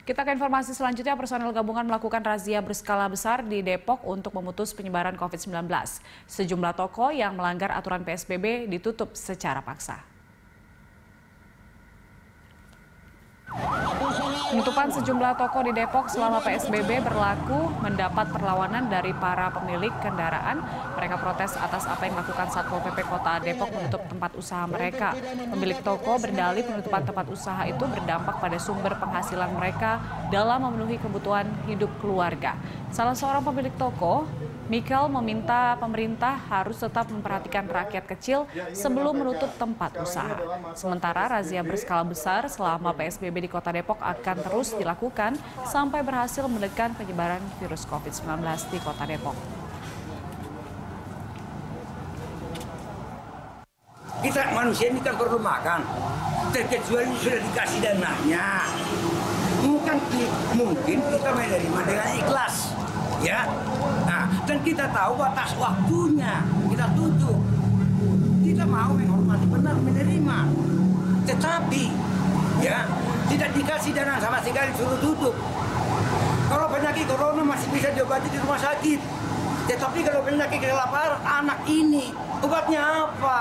Kita ke informasi selanjutnya, personel gabungan melakukan razia berskala besar di Depok untuk memutus penyebaran COVID-19. Sejumlah toko yang melanggar aturan PSBB ditutup secara paksa. Penutupan sejumlah toko di Depok selama PSBB berlaku mendapat perlawanan dari para pemilik kendaraan. Mereka protes atas apa yang dilakukan Satpol PP Kota Depok menutup tempat usaha mereka. Pemilik toko berdalih penutupan tempat usaha itu berdampak pada sumber penghasilan mereka dalam memenuhi kebutuhan hidup keluarga. Salah seorang pemilik toko, Michael, meminta pemerintah harus tetap memperhatikan rakyat kecil sebelum menutup tempat usaha. Sementara razia berskala besar selama PSBB di Kota Depok akan terus dilakukan sampai berhasil menekan penyebaran virus COVID-19 di Kota Depok. Kita manusia ini kan perlu makan, terkecuali sudah dikasih dananya. Mungkin kita menerima dengan ikhlas. Ya, nah, dan kita tahu batas waktunya, kita tutup, kita mau menghormati benar menerima, tetapi ya tidak dikasih dana sama sekali suruh tutup. Kalau penyakit corona masih bisa diobati di rumah sakit, tetapi kalau penyakit kelaparan anak ini obatnya apa?